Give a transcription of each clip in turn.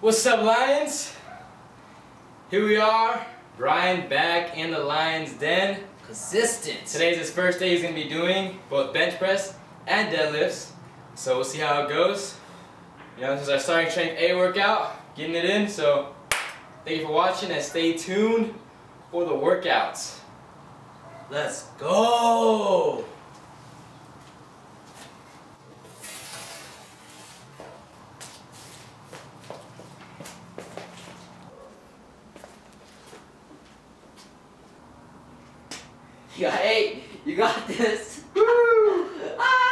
What's up, Lions? Here we are, Brian back in the Lion's Den. Consistent. Today's his first day. He's going to be doing both bench press and deadlifts. So we'll see how it goes. You know, this is our Starting Strength A workout, getting it in. So thank you for watching and stay tuned for the workouts. Let's go! You got 8. You got this. Woo! Ah!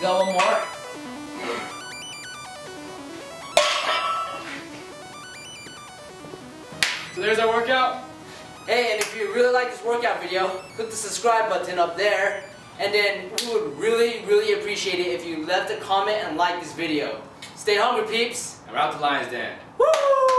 Go one more. So there's our workout. Hey, and if you really like this workout video, click the subscribe button up there. And then we would really, really appreciate it if you left a comment and liked this video. Stay hungry, peeps. And we're out to Lion's Den. Woo!